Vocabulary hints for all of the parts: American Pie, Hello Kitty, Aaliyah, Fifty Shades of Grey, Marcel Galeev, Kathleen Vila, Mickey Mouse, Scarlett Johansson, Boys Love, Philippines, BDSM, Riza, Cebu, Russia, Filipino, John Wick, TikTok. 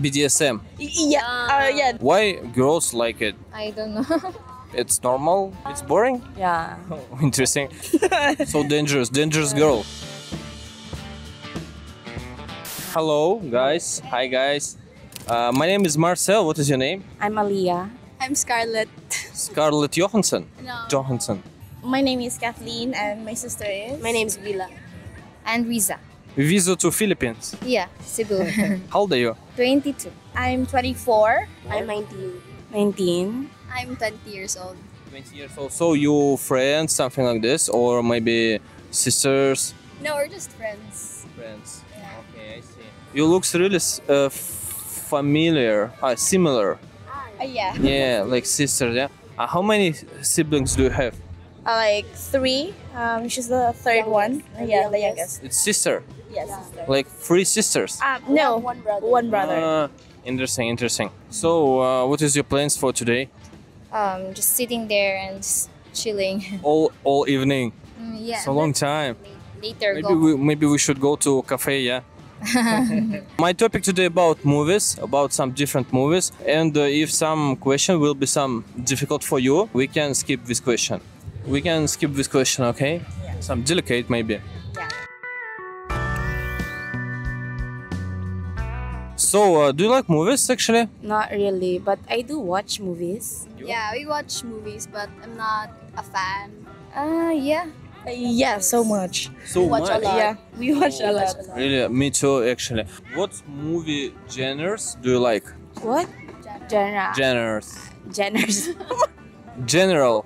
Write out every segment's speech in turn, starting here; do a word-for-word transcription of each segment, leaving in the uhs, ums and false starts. B D S M? Yeah, uh, yeah. Why girls like it? I don't know. It's normal? It's boring? Yeah. Oh, interesting. So dangerous, dangerous girl. Hello, guys. Hi, guys. Uh, my name is Marcel. What is your name? I'm Aaliyah. I'm Scarlett. Scarlett Johansson? No. Johansson. My name is Kathleen and my sister is? My name is Vila. And Riza. Riza to Philippines? Yeah, Cebu. How old are you? twenty-two. I'm twenty-four. I'm nineteen. nineteen. I'm twenty years old. twenty years old. So you friends, something like this, or maybe sisters? No, we're just friends. Friends. Yeah. Okay, I see. You looks really uh, familiar, uh, similar. Uh, yeah. Yeah, like sisters. Yeah. Uh, how many siblings do you have? Uh, like three. Um, she's the third one. Uh, yeah, the youngest. It's sister. Yes. Yeah, yeah. Like three sisters. Um, no, one, one brother. One brother. Uh, Interesting, interesting. So, uh, what is your plans for today? Um, just sitting there and just chilling. All all evening. Mm, yeah. It's a long time. Later. Maybe go. we maybe we should go to a cafe. Yeah. My topic today about movies, about some different movies, and uh, if some question will be some difficult for you, we can skip this question. We can skip this question, okay? Yeah. Some delicate maybe. Yeah. So, uh, do you like movies actually? Not really, but I do watch movies. Yeah, we watch movies, but I'm not a fan. Uh, yeah. Uh, yeah, so much. So we watch much? A lot. Yeah, we watch oh, a lot. Really? Me too, actually. What movie genres do you like? What? Genre. Genres. Genres. General.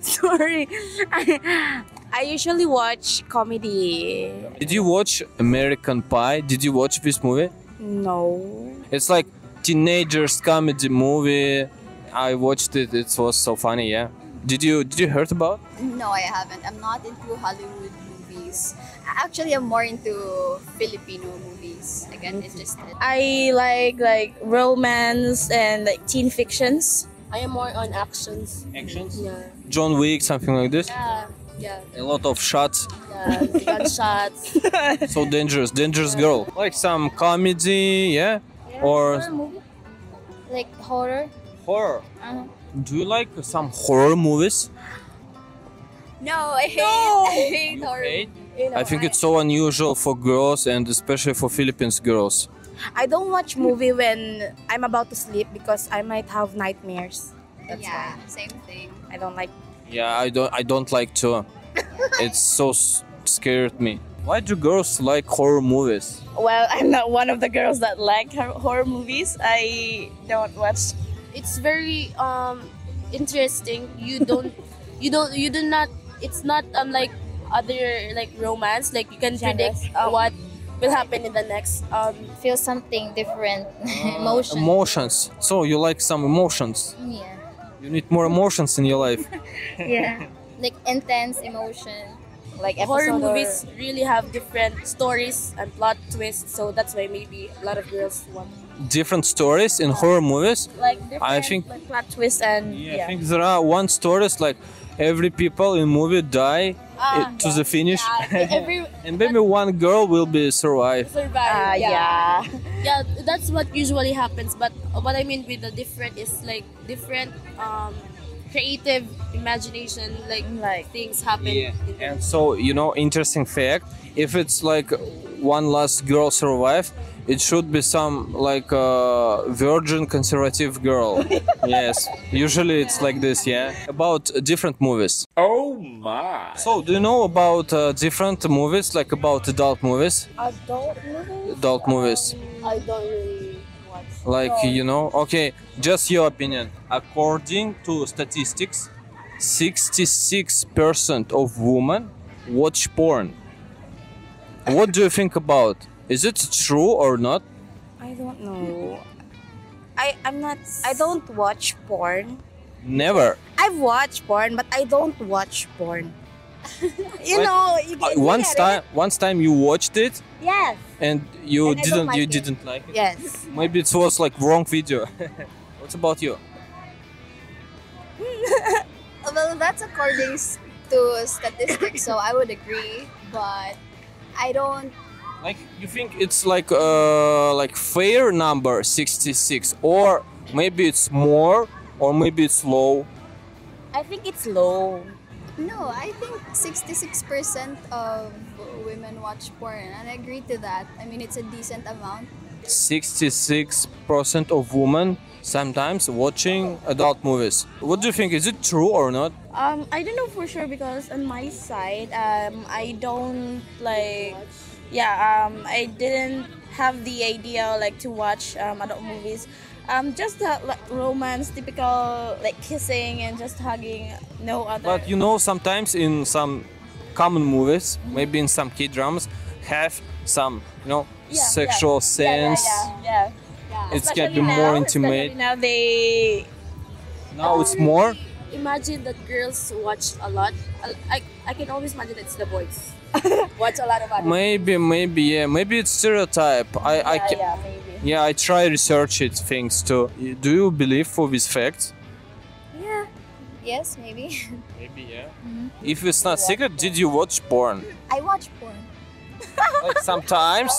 Sorry. I, I usually watch comedy. Did you watch American Pie? Did you watch this movie? No. It's like teenagers comedy movie. I watched it. It was so funny. Yeah. Did you Did you heard about? No, I haven't. I'm not into Hollywood movies. Actually, I'm more into Filipino movies. I get interested. I like like romance and like teen fictions. I am more on actions. Actions? Yeah. John Wick, something like this. Yeah. Yeah. A lot of shots. Yeah, gunshots. So dangerous, dangerous yeah. girl. Like some comedy, yeah? yeah or horror movie? Like horror? Horror? Uh-huh. Do you like some horror movies? No, I hate, no. I hate horror. Hate? You know, I think I... it's so unusual for girls and especially for Philippines girls. I don't watch movie when I'm about to sleep because I might have nightmares. That's yeah, why. Same thing. I don't like. Yeah, I don't. I don't like too. It's so scared me. Why do girls like horror movies? Well, I'm not one of the girls that like horror movies. I don't watch. It's very um interesting. You don't. you don't. You do not. It's not unlike other like romance. Like you can predict uh, what will happen in the next. Um, feel something different. Uh, emotions. Emotions. So you like some emotions. Yeah. You need more emotions in your life. Yeah. Like intense emotion. Like horror movies or... really have different stories and plot twists. So that's why maybe a lot of girls want different stories in horror movies. Like different I think, like, plot twists and yeah, yeah. I think there are one stories like every people in movie die. Ah, it, to yeah, the finish, yeah. Every, and maybe one girl will be survive. Survive, uh, yeah. Yeah, that's what usually happens. But what I mean with the different is like different um, creative imagination, like, like things happen. Yeah. And so you know, interesting fact: if it's like one last girl survive, it should be some like uh, virgin conservative girl. Yes, usually it's yeah. like this. Yeah. About different movies. Oh my! So do you know about uh, different movies, like about adult movies? Adult movies. Adult movies. Um, I don't really watch. Like no. you know? Okay, just your opinion. According to statistics, sixty-six percent of women watch porn. What do you think about? Is it true or not? I don't know. I I'm not. I don't watch porn. Never. I've watched porn, but I don't watch porn. you but, know. You uh, once time, it. once time you watched it. Yes. And you and didn't. Like you it. didn't like it. Yes. Maybe it was like wrong video. What about you? Well, that's according to statistics, so I would agree. But I don't. Like, you think it's like uh, like fair number sixty-six, or maybe it's more, or maybe it's low? I think it's low. No, I think sixty-six percent of women watch porn, and I agree to that. I mean, it's a decent amount. sixty-six percent of women sometimes watching adult movies. What do you think? Is it true or not? Um, I don't know for sure, because on my side, um, I don't like... Yeah, um, I didn't have the idea like to watch um, adult movies. Um, just the like, romance, typical like kissing and just hugging, no other. But you know, sometimes in some common movies, mm-hmm. maybe in some kid dramas, have some, you know, yeah, sexual yeah. scenes. Yeah, yeah, yeah, yeah. yeah. It's getting more intimate. Now they. Now it's more. Imagine that girls watch a lot. I, I can always imagine it's the boys. Watch a lot of anime. Maybe, maybe, yeah, maybe it's stereotype. I, yeah, I can, yeah, maybe. Yeah, I try research it things too. Do you believe for these facts? Yeah, yes, maybe. Maybe, yeah. Mm-hmm. If it's not secret, porn. Did you watch porn? I watch porn. Like sometimes,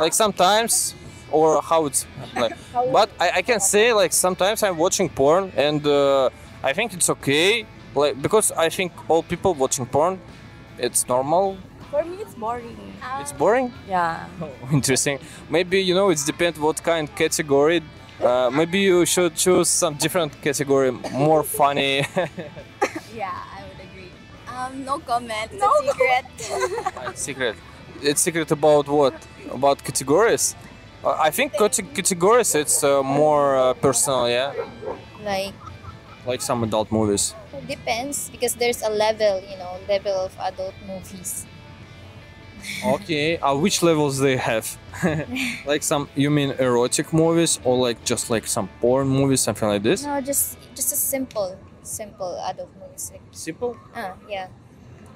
like sometimes, or how it's like. How but I, I can say like sometimes I'm watching porn, and uh, I think it's okay, like because I think all people watching porn. It's normal. For me, it's boring. Um, it's boring? Yeah. Oh, interesting. Maybe, you know, it's depends what kind of category. Uh, maybe you should choose some different category, more funny. Yeah, I would agree. Um, no comment. It's no, a secret. No. It's secret. It's secret about what? About categories? Uh, I think categories, it's uh, more uh, personal, yeah? Like? Like some adult movies. Depends, because there's a level, you know, level of adult movies. Okay, uh, which levels they have? Like some, you mean erotic movies, or like just like some porn movies, something like this? No, just just a simple, simple adult movies. Like, simple? Ah, uh, yeah,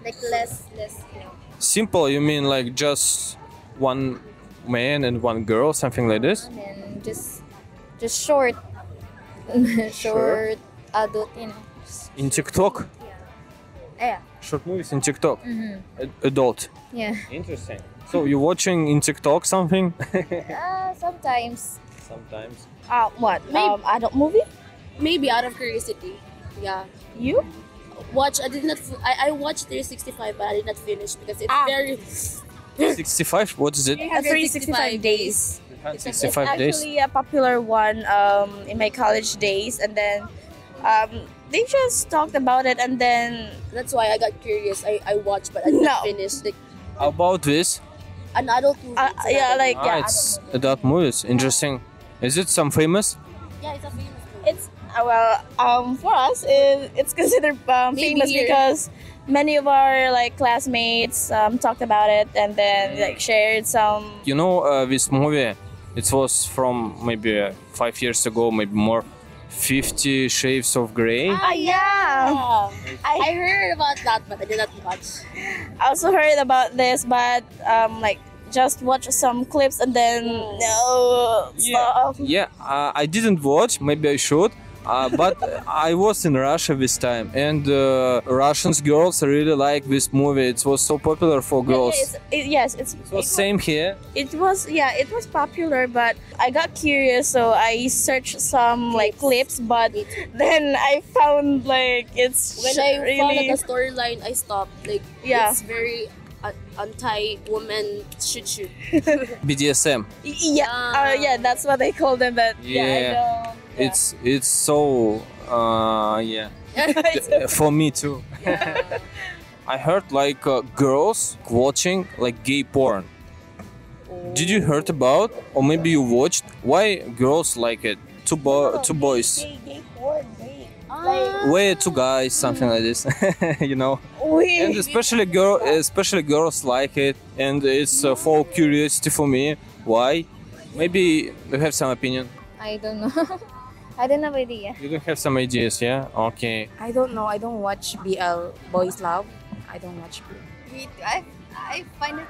like less, less, you know. Simple, you mean like just one man and one girl, something like this? And just, just short, short, short adult, you know. In TikTok? Yeah. yeah. Short movies in TikTok? Mm-hmm. Ad adult? Yeah. Interesting. So you're watching in TikTok something? uh, sometimes. Sometimes. Uh, what? Maybe. Um, adult movie? Maybe out of curiosity. Yeah. You? Watch, I did not, I, I watched three sixty-five but I did not finish because it's ah. very... sixty-five? What is it? three sixty-five days. three sixty-five days? It's actually a popular one um, in my college days, and then... Um, they just talked about it, and then that's why I got curious. I, I watched, but I didn't no. finish. Like, how about this? An adult movie. Uh, it's yeah, adult. like ah, yeah, it's adult, adult movies. Interesting. Is it some famous? Yeah, it's a famous movie. It's uh, well, um, for us, it, it's considered um, famous here. Because many of our like classmates um, talked about it, and then like shared some. You know, uh, this movie, it was from maybe uh, five years ago, maybe more. Fifty Shades of Grey. Ah, yeah. yeah. I, I heard about that, but I did not watch. I also heard about this, but um, like just watch some clips and then no. Yeah, yeah. Uh, I didn't watch. Maybe I should. Uh, but I was in Russia this time, and uh, Russian girls really like this movie. It was so popular for girls. Yeah, yeah, it's, it, yes, it's so it same was, here. It was yeah, it was popular, but I got curious, so I searched some clips. like clips, but then I found like it's when I really... found like, the storyline, I stopped. Like yeah. it's very uh, anti-woman shoot shoot. B D S M. Yeah, uh, yeah, that's what they call them. But yeah, yeah I don't... It's it's so uh, yeah for me too. Yeah. I heard like uh, girls watching like gay porn. Oh. Did you heard about, or maybe you watched? Why girls like it? Two bo oh, two boys. Gay, gay, gay porn, gay. Like, Way two guys, something mm. like this, you know. Wait. And especially girl, especially girls like it, and it's uh, for curiosity for me. Why? Maybe you have some opinion. I don't know. I don't have idea. You don't have some ideas, yeah? Okay. I don't know. I don't watch B L, Boys Love. I don't watch B L. Me too. I, I find it...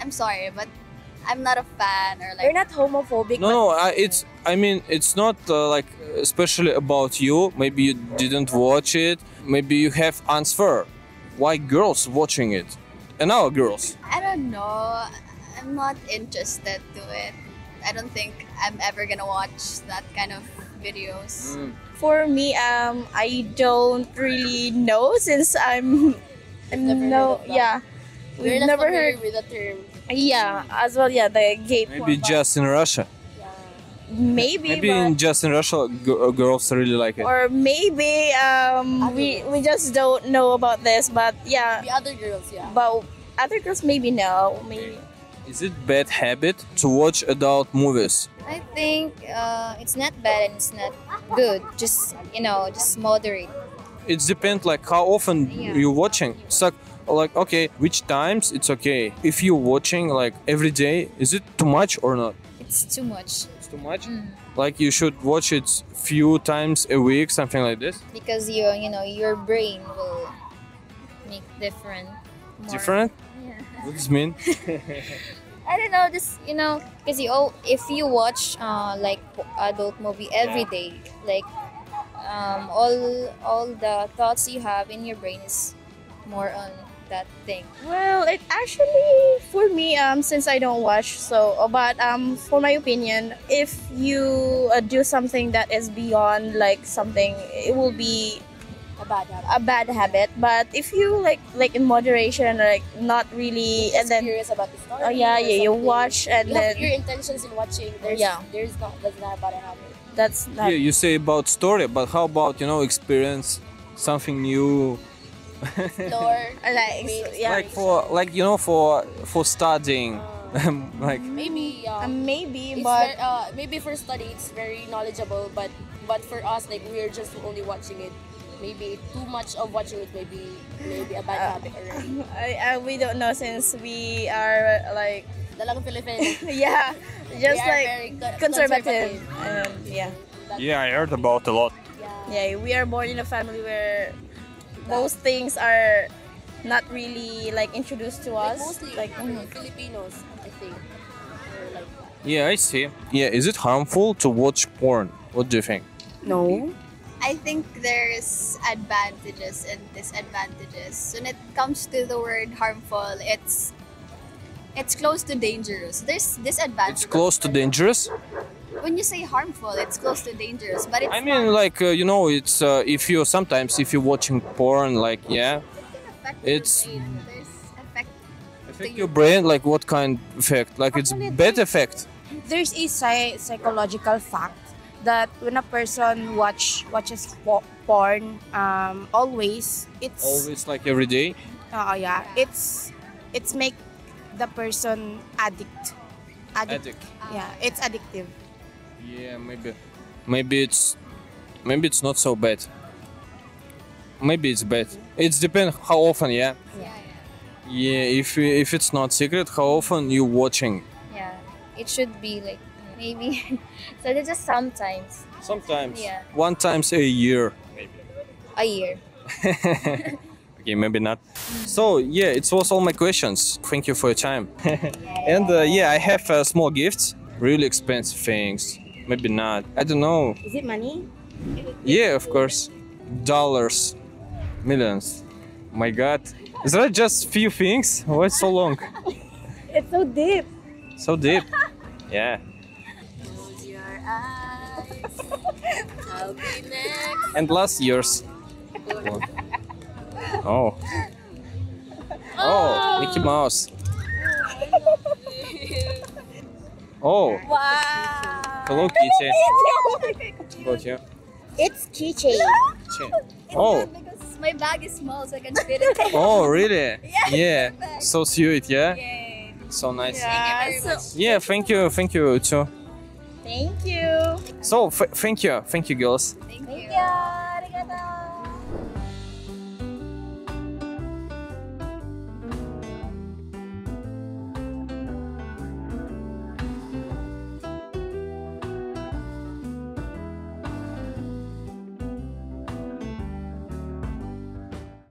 I'm sorry, but I'm not a fan or like... You're not homophobic. No, no. I, it's, I mean, it's not uh, like especially about you. Maybe you didn't watch it. Maybe you have answer. Why girls watching it? And our girls. I don't know. I'm not interested to it. I don't think I'm ever gonna watch that kind of videos. Mm. For me, um, I don't really know since I'm, I'm never no, yeah, we've never heard with the term. Yeah, as well. Yeah, the gay. Maybe porn, just in Russia. Yeah. Maybe. Maybe in just in Russia, girls really like it. Or maybe um, we know. we just don't know about this, but yeah. The other girls, yeah. But other girls maybe know, maybe. Is it bad habit to watch adult movies? I think uh, it's not bad and it's not good. Just, you know, just moderate. It depends like how often yeah. you're watching. So, like, okay, which times it's okay. If you're watching like every day, is it too much or not? It's too much. It's too much? Mm. Like you should watch it few times a week, something like this? Because, you, you know, your brain will make different. More. Different? Yeah. What does it mean? I don't know, just, you know, because you all, if you watch uh, like adult movie every yeah. day, like um, all all the thoughts you have in your brain is more on that thing. Well, it actually for me, um, since I don't watch, so but um, for my opinion, if you uh, do something that is beyond like something, it will be a bad habit. A bad habit. But if you like, like in moderation, like not really, and then curious about the story. Oh yeah, yeah. You watch and you then your intentions in watching. There's, yeah, there's not that's not a bad habit. That's not. Yeah, you say about story, but how about you know experience something new? Explore, like yeah. Like for like you know for for studying. Um, like maybe yeah. Um, maybe it's but very, uh, maybe for study it's very knowledgeable, but but for us like we're just only watching it. Maybe too much of watching it may be maybe a bad uh, habit already. I, I, we don't know since we are like... Dalang Filipino. Yeah, just like conservative. conservative. Um, yeah. Yeah, I heard about a lot. Yeah. Yeah, we are born in a family where most things are not really like introduced to us. Like mostly like, mm-hmm. Filipinos, I think. Like yeah, I see. Yeah, is it harmful to watch porn? What do you think? No. I think there's advantages and disadvantages. When it comes to the word harmful, it's it's close to dangerous. There's disadvantages. It's close to dangerous? When you say harmful, it's close to dangerous, but it's I mean harmful. Like uh, you know, it's uh, if you sometimes if you're watching porn like yeah, it's your brain. There's effect affect your brain like what kind of effect? Like it's bad effect. There's a psy psychological fact that when a person watch watches porn um, always it's always like every day oh uh, yeah it's it's make the person addict addict, addict. yeah uh, it's addictive yeah maybe maybe it's maybe it's not so bad maybe it's bad it's depend how often yeah yeah yeah, yeah if, if it's not secret how often you watching yeah it should be like maybe. So it's just sometimes. Sometimes. Yeah. One times a year. Maybe. A year. Okay, maybe not. So yeah, it was all my questions. Thank you for your time. Yeah. And uh, yeah, I have uh, small gifts. Really expensive things. Maybe not. I don't know. Is it money? Yeah, of course. Dollars. Millions. My God. Is that just few things? Why it's so long? It's so deep. So deep. Yeah. I'll be next. And last year's. Oh. Oh. Oh, Mickey Mouse. Oh. Wow. Hello Kitty. Got you. It's keychain. Oh. It's because my bag is small, so I can fit it. Oh, really? Yeah. Yeah. So sweet, yeah. Yay. So nice. Yeah. Thank you very much. Yeah, thank you, thank you too. Thank you. So, f thank you. Thank you, girls. Thank you. Thank you.